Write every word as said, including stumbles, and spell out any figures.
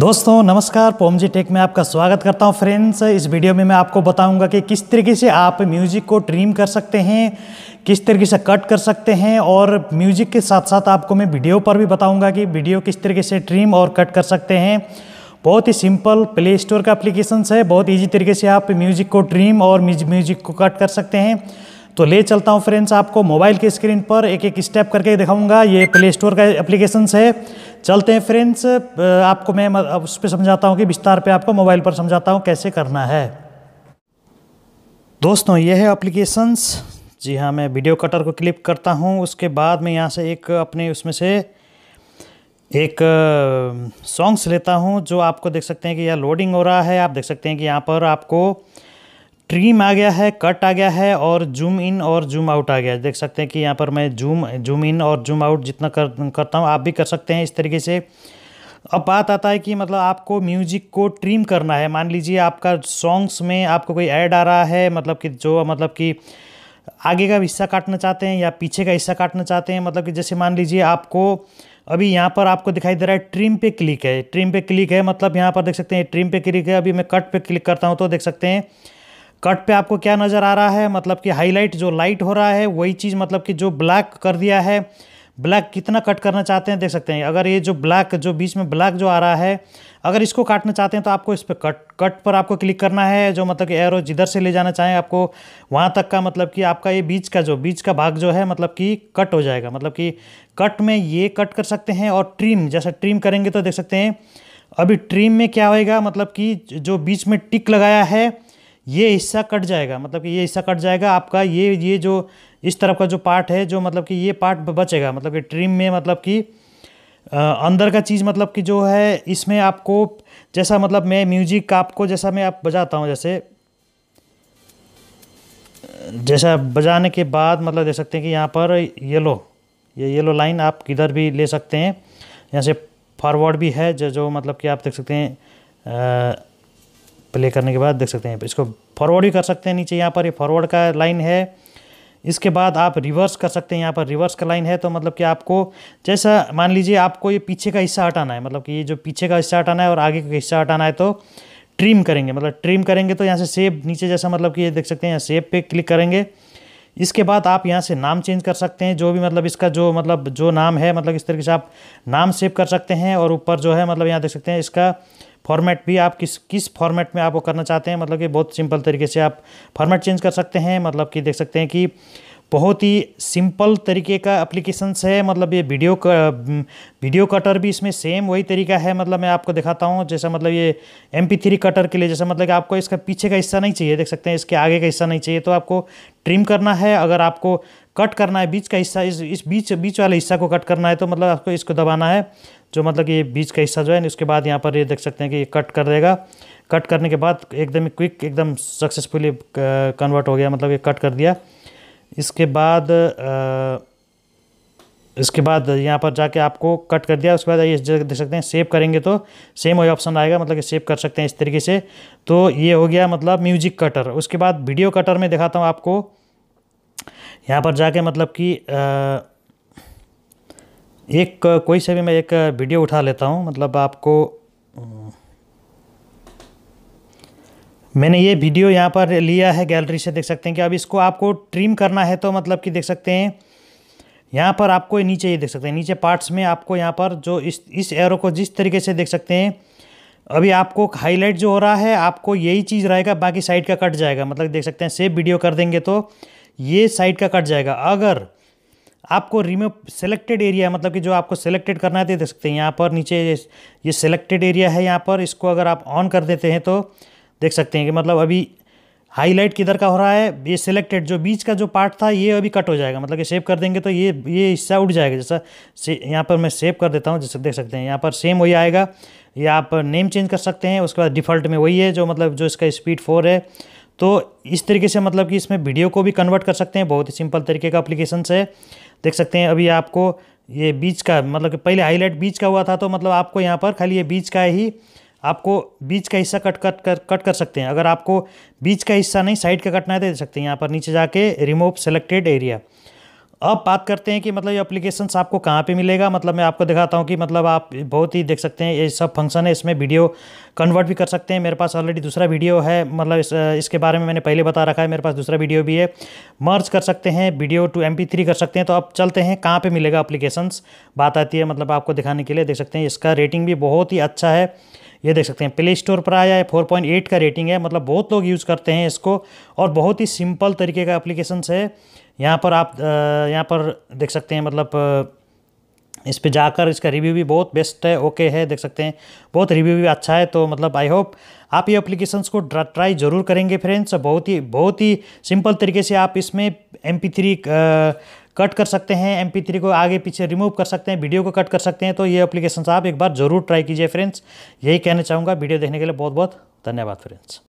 दोस्तों नमस्कार, पोमजी टेक में आपका स्वागत करता हूं। फ्रेंड्स, इस वीडियो में मैं आपको बताऊंगा कि किस तरीके से आप म्यूज़िक को ट्रिम कर सकते हैं, किस तरीके से कट कर सकते हैं, और म्यूज़िक के साथ साथ आपको मैं वीडियो पर भी बताऊंगा कि वीडियो किस तरीके से ट्रिम और कट कर सकते हैं। बहुत ही सिंपल प्ले स्टोर का एप्लीकेशन है, बहुत ईजी तरीके से आप म्यूज़िक को ट्रिम और म्यूज़िक को कट कर सकते हैं। तो ले चलता हूं फ्रेंड्स, आपको मोबाइल की स्क्रीन पर एक एक स्टेप करके दिखाऊंगा। ये प्ले स्टोर का एप्लीकेशन है। चलते हैं फ्रेंड्स, आपको मैं उस पर समझाता हूं कि विस्तार पे आपको मोबाइल पर समझाता हूं कैसे करना है। दोस्तों ये है एप्लीकेशंस। जी हाँ, मैं वीडियो कटर को क्लिक करता हूं, उसके बाद मैं यहाँ से एक अपने उसमें से एक सॉन्ग्स लेता हूँ, जो आपको देख सकते हैं कि यह लोडिंग हो रहा है। आप देख सकते हैं कि यहाँ पर आपको ट्रिम आ गया है, कट आ गया है, और जूम इन और जूम आउट आ गया है। देख सकते हैं कि यहाँ पर मैं जूम जूम इन और जूम आउट जितना कर करता हूँ, आप भी कर सकते हैं इस तरीके से। अब बात आता है कि मतलब आपको म्यूज़िक को ट्रिम करना है। मान लीजिए आपका सॉन्ग्स में आपको कोई ऐड आ रहा है, मतलब कि जो मतलब कि आगे का हिस्सा काटना चाहते हैं या पीछे का हिस्सा काटना चाहते हैं। मतलब कि जैसे मान लीजिए आपको अभी यहाँ पर आपको दिखाई दे रहा है ट्रिम पे क्लिक है, ट्रिम पे क्लिक है, मतलब यहाँ पर देख सकते हैं ट्रिम पे क्लिक है। अभी मैं कट पे क्लिक करता हूँ तो देख सकते हैं कट पे आपको क्या नज़र आ रहा है, मतलब कि हाईलाइट जो लाइट हो रहा है वही चीज़, मतलब कि जो ब्लैक कर दिया है। ब्लैक कितना कट करना चाहते हैं देख सकते हैं। अगर ये जो ब्लैक जो बीच में ब्लैक जो आ रहा है, अगर इसको काटना चाहते हैं तो आपको इस पर कट कट पर आपको क्लिक करना है। जो मतलब कि एरो जिधर से ले जाना चाहें आपको वहाँ तक का, मतलब कि आपका ये बीच का जो बीच का भाग जो है मतलब कि कट हो जाएगा। मतलब कि कट में ये कट कर सकते हैं। और ट्रिम, जैसा ट्रिम करेंगे तो देख सकते हैं अभी ट्रिम में क्या होएगा, मतलब कि जो बीच में टिक लगाया है ये हिस्सा कट जाएगा। मतलब कि ये हिस्सा कट जाएगा आपका, ये ये जो इस तरफ का जो पार्ट है, जो मतलब कि ये पार्ट बचेगा। मतलब कि ट्रिम में मतलब कि अंदर का चीज़, मतलब कि जो है इसमें आपको जैसा, मतलब मैं म्यूजिक आपको जैसा मैं आप बजाता हूँ, जैसे जैसा बजाने के बाद मतलब देख सकते हैं कि यहाँ पर येलो ये येलो लाइन आप किधर भी ले सकते हैं। यहाँ से फॉरवर्ड भी है, जो जो मतलब कि आप देख सकते हैं आ, प्ले करने के बाद देख सकते हैं इसको फॉरवर्ड भी कर सकते हैं। नीचे यहाँ पर ये फॉरवर्ड का लाइन है। इसके बाद आप रिवर्स कर सकते हैं, यहाँ पर रिवर्स का लाइन है। तो मतलब कि आपको जैसा मान लीजिए आपको ये पीछे का हिस्सा हटाना है, मतलब कि ये जो पीछे का हिस्सा हटाना है और आगे का हिस्सा हटाना है तो ट्रिम करेंगे। मतलब ट्रिम करेंगे तो यहाँ से सेव नीचे जैसा, मतलब कि ये देख सकते हैं यहाँ सेव पे क्लिक करेंगे। इसके बाद आप यहाँ से नाम चेंज कर सकते हैं, जो भी मतलब इसका जो मतलब जो नाम है, मतलब इस तरीके से आप नाम सेव कर सकते हैं। और ऊपर जो है मतलब यहाँ देख सकते हैं इसका फॉर्मेट भी, आप किस किस फॉर्मेट में आपको करना चाहते हैं। मतलब कि बहुत सिंपल तरीके से आप फॉर्मेट चेंज कर सकते हैं। मतलब कि देख सकते हैं कि बहुत ही सिंपल तरीके का एप्लीकेशन है। मतलब ये वीडियो का वीडियो कटर भी इसमें सेम वही तरीका है। मतलब मैं आपको दिखाता हूँ जैसा, मतलब ये एम पी थ्री कटर के लिए जैसा, मतलब कि आपको इसका पीछे का हिस्सा नहीं चाहिए, देख सकते हैं इसके आगे का हिस्सा नहीं चाहिए तो आपको ट्रिम करना है। अगर आपको कट करना है बीच का हिस्सा, इस इस बीच बीच वाले हिस्सा को कट करना है तो मतलब आपको इसको दबाना है, जो मतलब कि ये बीच का हिस्सा जो है। उसके बाद यहाँ पर ये देख सकते हैं कि ये कट कर देगा। कट करने के बाद एकदम क्विक एकदम सक्सेसफुली कन्वर्ट हो गया, मतलब ये कट कर दिया। इसके बाद आ, इसके बाद यहाँ पर जाके आपको कट कर दिया। उसके बाद ये देख सकते हैं सेव करेंगे तो सेम वही ऑप्शन आएगा, मतलब कि सेव कर सकते हैं इस तरीके से। तो ये हो गया मतलब म्यूजिक कटर। उसके बाद वीडियो कटर में दिखाता हूँ आपको। यहाँ पर जाके मतलब कि एक कोई से भी मैं एक वीडियो उठा लेता हूँ। मतलब आपको मैंने ये वीडियो यहाँ पर लिया है गैलरी से, देख सकते हैं कि अब इसको आपको ट्रिम करना है। तो मतलब कि देख सकते हैं यहाँ पर आपको नीचे ये देख सकते हैं नीचे पार्ट्स में आपको यहाँ पर जो इस इस एरो को जिस तरीके से देख सकते हैं, अभी आपको हाईलाइट जो हो रहा है आपको यही चीज़ रहेगा, बाकी साइड का कट जाएगा। मतलब देख सकते हैं सेव वीडियो कर देंगे तो ये साइड का कट जाएगा। अगर आपको रिमूव सेलेक्टेड एरिया, मतलब कि जो आपको सेलेक्टेड करना है तो देख सकते हैं यहाँ पर नीचे ये सेलेक्टेड एरिया है। यहाँ पर इसको अगर आप ऑन कर देते हैं तो देख सकते हैं कि मतलब अभी हाईलाइट किधर का हो रहा है, ये सिलेक्टेड जो बीच का जो पार्ट था ये अभी कट हो जाएगा। मतलब कि सेव कर देंगे तो ये ये हिस्सा उठ जाएगा। जैसा से यहाँ पर मैं सेव कर देता हूँ, जैसे देख सकते हैं यहाँ पर सेम वही आएगा। ये आप नेम चेंज कर सकते हैं, उसके बाद डिफ़ॉल्ट में वही है जो मतलब जो इसका स्पीड फोर है। तो इस तरीके से मतलब कि इसमें वीडियो को भी कन्वर्ट कर सकते हैं। बहुत ही सिंपल तरीके का एप्लीकेशन है। देख सकते हैं अभी आपको ये बीच का, मतलब कि पहले हाईलाइट बीच का हुआ था तो मतलब आपको यहाँ पर खाली ये बीच का ही आपको बीच का हिस्सा कट कट कर कट कर सकते हैं। अगर आपको बीच का हिस्सा नहीं साइड का कटना है तो देख सकते हैं यहाँ पर नीचे जाके रिमूव सेलेक्टेड एरिया। अब बात करते हैं कि मतलब ये एप्लीकेशंस आपको कहाँ पे मिलेगा। मतलब मैं आपको दिखाता हूँ कि मतलब आप बहुत ही देख सकते हैं ये सब फंक्शन है, इसमें वीडियो कन्वर्ट भी कर सकते हैं। मेरे पास ऑलरेडी दूसरा वीडियो है, मतलब इस, इसके बारे में मैंने पहले बता रखा है, मेरे पास दूसरा वीडियो भी है। मर्ज कर सकते हैं video to M P three कर सकते हैं। तो अब चलते हैं कहाँ पर मिलेगा एप्लीकेशंस, बात आती है मतलब आपको दिखाने के लिए। देख सकते हैं इसका रेटिंग भी बहुत ही अच्छा है, ये देख सकते हैं प्ले स्टोर पर आया है, फोर पॉइंट एट का रेटिंग है, मतलब बहुत लोग यूज़ करते हैं इसको। और बहुत ही सिंपल तरीके का एप्लीकेशन है। यहाँ पर आप यहाँ पर देख सकते हैं, मतलब इस पे जाकर इसका रिव्यू भी बहुत बेस्ट है, ओके है, देख सकते हैं बहुत रिव्यू भी अच्छा है। तो मतलब आई होप आप ये एप्लीकेशंस को ट्राई ज़रूर करेंगे फ्रेंड्स। बहुत ही बहुत ही सिंपल तरीके से आप इसमें एम पी थ्री कट कर सकते हैं, एम पी थ्री को आगे पीछे रिमूव कर सकते हैं, वीडियो को कट कर सकते हैं। तो ये एप्लीकेशंस आप एक बार ज़रूर ट्राई कीजिए फ्रेंड्स, यही कहना चाहूँगा। वीडियो देखने के लिए बहुत बहुत धन्यवाद फ्रेंड्स।